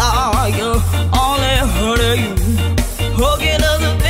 saw you, all I heard of you. Hook it up.